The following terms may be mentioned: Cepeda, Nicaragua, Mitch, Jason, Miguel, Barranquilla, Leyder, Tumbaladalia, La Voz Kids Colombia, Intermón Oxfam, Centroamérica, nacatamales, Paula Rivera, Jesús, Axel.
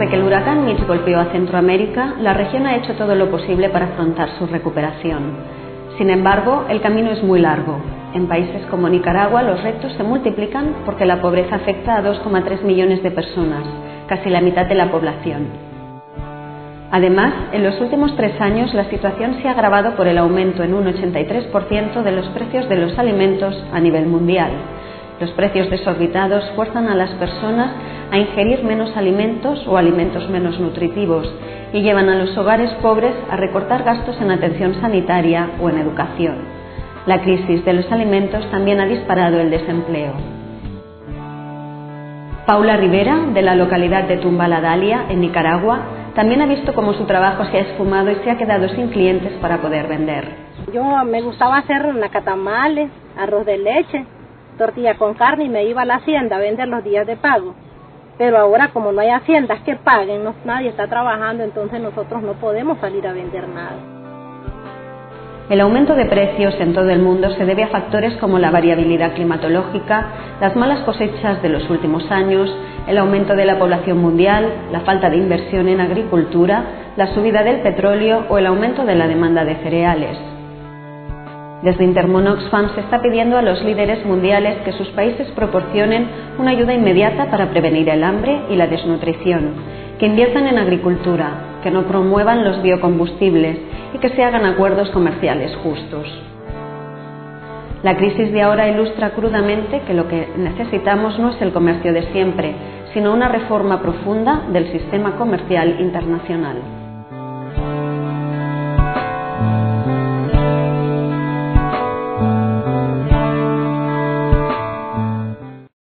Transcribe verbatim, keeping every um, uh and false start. Desde que el huracán Mitch golpeó a Centroamérica, la región ha hecho todo lo posible para afrontar su recuperación. Sin embargo, el camino es muy largo. En países como Nicaragua, los retos se multiplican porque la pobreza afecta a dos coma tres millones de personas, casi la mitad de la población. Además, en los últimos tres años la situación se ha agravado por el aumento en un ochenta y tres por ciento de los precios de los alimentos a nivel mundial. Los precios desorbitados fuerzan a las personas a ingerir menos alimentos o alimentos menos nutritivos y llevan a los hogares pobres a recortar gastos en atención sanitaria o en educación. La crisis de los alimentos también ha disparado el desempleo. Paula Rivera, de la localidad de Tumbaladalia, en Nicaragua, también ha visto cómo su trabajo se ha esfumado y se ha quedado sin clientes para poder vender. Yo me gustaba hacer nacatamales, arroz de leche, tortilla con carne y me iba a la hacienda a vender los días de pago. Pero ahora, como no hay haciendas que paguen, no, nadie está trabajando, entonces nosotros no podemos salir a vender nada. El aumento de precios en todo el mundo se debe a factores como la variabilidad climatológica, las malas cosechas de los últimos años, el aumento de la población mundial, la falta de inversión en agricultura, la subida del petróleo o el aumento de la demanda de cereales. Desde Intermón Oxfam se está pidiendo a los líderes mundiales que sus países proporcionen una ayuda inmediata para prevenir el hambre y la desnutrición, que inviertan en agricultura, que no promuevan los biocombustibles y que se hagan acuerdos comerciales justos. La crisis de ahora ilustra crudamente que lo que necesitamos no es el comercio de siempre, sino una reforma profunda del sistema comercial internacional.